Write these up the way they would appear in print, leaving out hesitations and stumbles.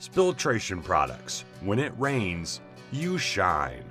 Spilltration Products. When it rains, you shine.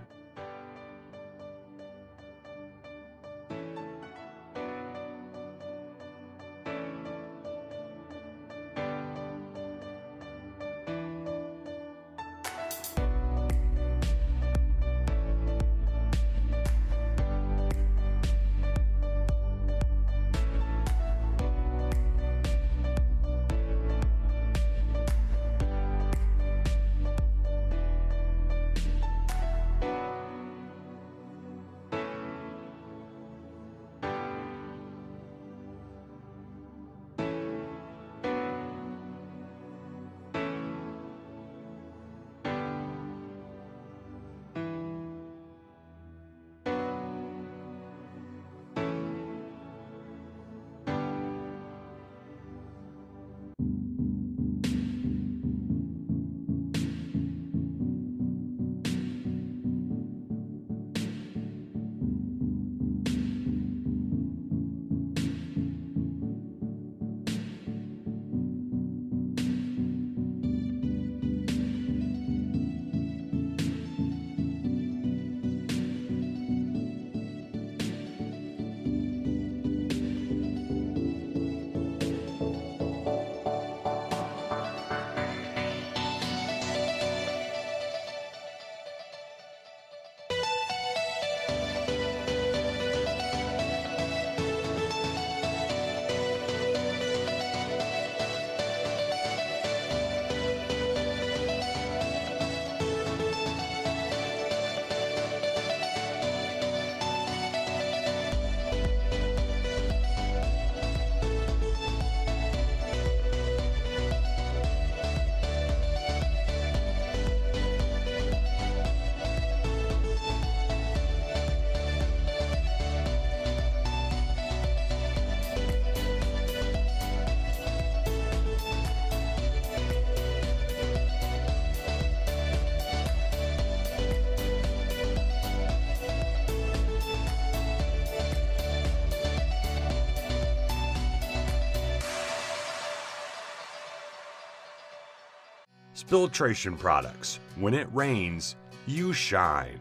Spilltration Products. When it rains, you shine.